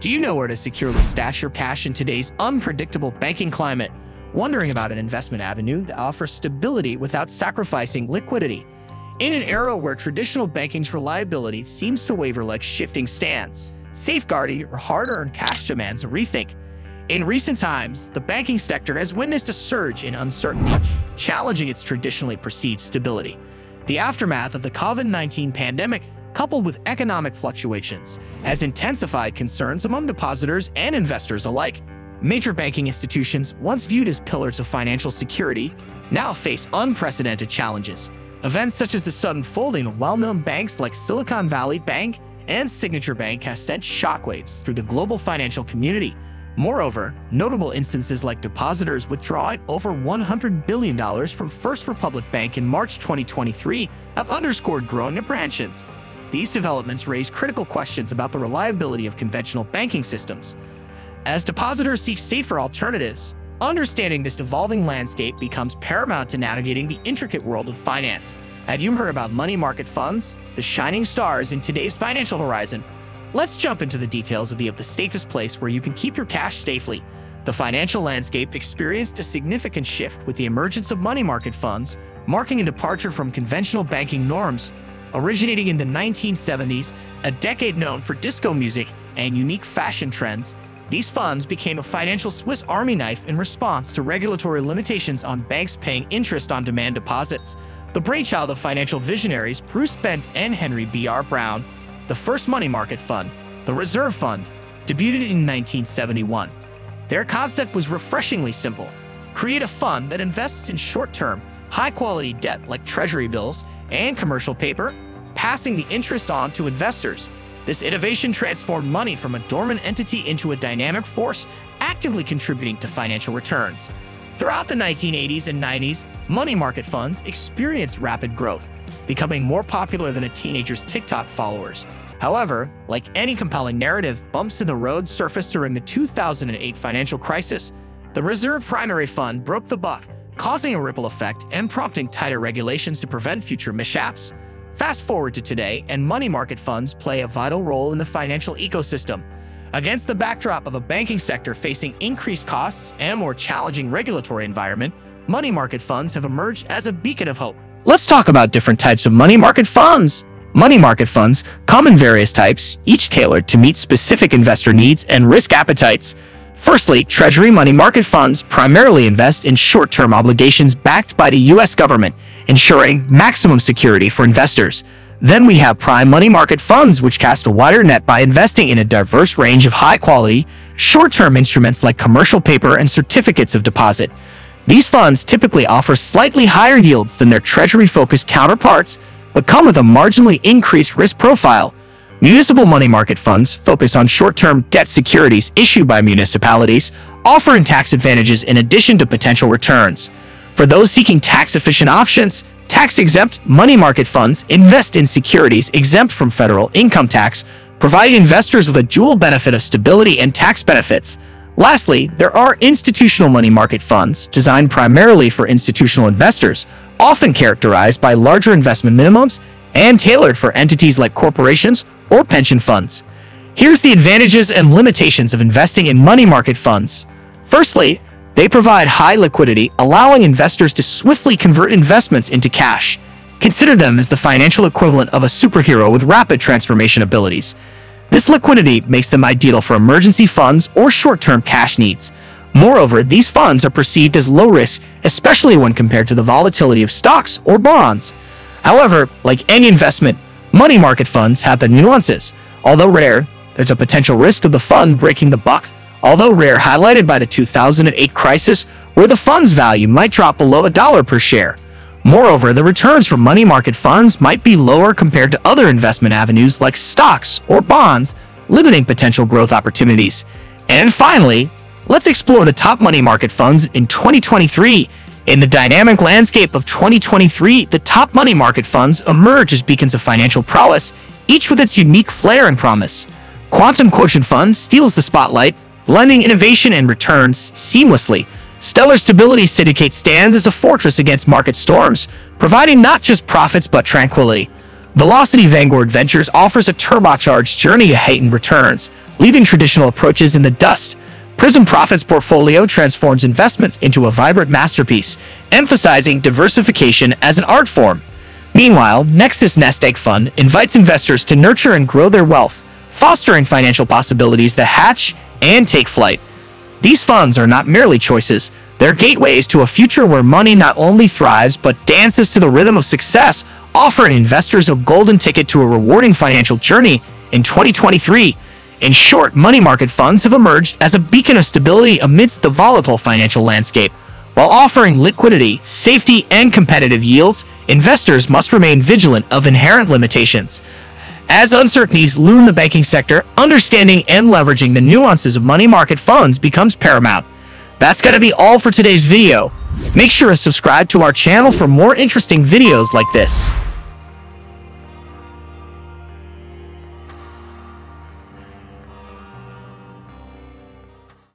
Do you know where to securely stash your cash in today's unpredictable banking climate? Wondering about an investment avenue that offers stability without sacrificing liquidity? In an era where traditional banking's reliability seems to waver like shifting sands, safeguarding your hard-earned cash demands a rethink. In recent times, the banking sector has witnessed a surge in uncertainty, challenging its traditionally perceived stability. The aftermath of the COVID-19 pandemic, coupled with economic fluctuations, has intensified concerns among depositors and investors alike. Major banking institutions, once viewed as pillars of financial security, now face unprecedented challenges. Events such as the sudden folding of well-known banks like Silicon Valley Bank and Signature Bank has sent shockwaves through the global financial community. Moreover, notable instances like depositors withdrawing over $100 billion from First Republic Bank in March 2023 have underscored growing apprehensions. These developments raise critical questions about the reliability of conventional banking systems. As depositors seek safer alternatives, understanding this evolving landscape becomes paramount to navigating the intricate world of finance. Have you heard about money market funds, the shining stars in today's financial horizon? Let's jump into the details of the safest place where you can keep your cash safely. The financial landscape experienced a significant shift with the emergence of money market funds, marking a departure from conventional banking norms. Originating in the 1970s, a decade known for disco music and unique fashion trends, these funds became a financial Swiss Army knife in response to regulatory limitations on banks paying interest on demand deposits. The brainchild of financial visionaries Bruce Bent and Henry B.R. Brown, the first money market fund, the Reserve Fund, debuted in 1971. Their concept was refreshingly simple: create a fund that invests in short-term, high-quality debt like treasury bills and commercial paper, passing the interest on to investors. This innovation transformed money from a dormant entity into a dynamic force, actively contributing to financial returns. Throughout the 1980s and 90s, money market funds experienced rapid growth, becoming more popular than a teenager's TikTok followers. However, like any compelling narrative, bumps in the road surfaced during the 2008 financial crisis. The Reserve Primary Fund broke the buck, causing a ripple effect and prompting tighter regulations to prevent future mishaps. Fast forward to today, and money market funds play a vital role in the financial ecosystem. Against the backdrop of a banking sector facing increased costs and a more challenging regulatory environment, money market funds have emerged as a beacon of hope. Let's talk about different types of money market funds. Money market funds come in various types, each tailored to meet specific investor needs and risk appetites. Firstly, Treasury money market funds primarily invest in short-term obligations backed by the U.S. government, ensuring maximum security for investors. Then we have prime money market funds, which cast a wider net by investing in a diverse range of high-quality, short-term instruments like commercial paper and certificates of deposit. These funds typically offer slightly higher yields than their treasury-focused counterparts, but come with a marginally increased risk profile. Municipal money market funds focus on short-term debt securities issued by municipalities, offering tax advantages in addition to potential returns. For those seeking tax-efficient options, tax-exempt money market funds invest in securities exempt from federal income tax, providing investors with a dual benefit of stability and tax benefits. Lastly, there are institutional money market funds designed primarily for institutional investors, often characterized by larger investment minimums and tailored for entities like corporations or pension funds. Here's the advantages and limitations of investing in money market funds. Firstly, they provide high liquidity, allowing investors to swiftly convert investments into cash. Consider them as the financial equivalent of a superhero with rapid transformation abilities. This liquidity makes them ideal for emergency funds or short-term cash needs. Moreover, these funds are perceived as low risk, especially when compared to the volatility of stocks or bonds. However, like any investment, money market funds have their nuances. Although rare, there's a potential risk of the fund breaking the buck. Highlighted by the 2008 crisis, where the fund's value might drop below $1 per share. Moreover, the returns from money market funds might be lower compared to other investment avenues like stocks or bonds, limiting potential growth opportunities. And finally, let's explore the top money market funds in 2023. In the dynamic landscape of 2023, the top money market funds emerge as beacons of financial prowess, each with its unique flair and promise. Quantum Quotient Fund steals the spotlight, blending innovation and returns seamlessly. Stellar Stability Syndicate stands as a fortress against market storms, providing not just profits but tranquility. Velocity Vanguard Ventures offers a turbocharged journey of heightened returns, leaving traditional approaches in the dust. Prism Profits portfolio transforms investments into a vibrant masterpiece, emphasizing diversification as an art form. Meanwhile, Nexus Nest Egg Fund invites investors to nurture and grow their wealth, fostering financial possibilities that hatch and take flight. These funds are not merely choices, they're gateways to a future where money not only thrives but dances to the rhythm of success, offering investors a golden ticket to a rewarding financial journey in 2023. In short, money market funds have emerged as a beacon of stability amidst the volatile financial landscape. While offering liquidity, safety, and competitive yields, investors must remain vigilant of inherent limitations. As uncertainties loom the banking sector, understanding and leveraging the nuances of money market funds becomes paramount. That's going to be all for today's video. Make sure to subscribe to our channel for more interesting videos like this.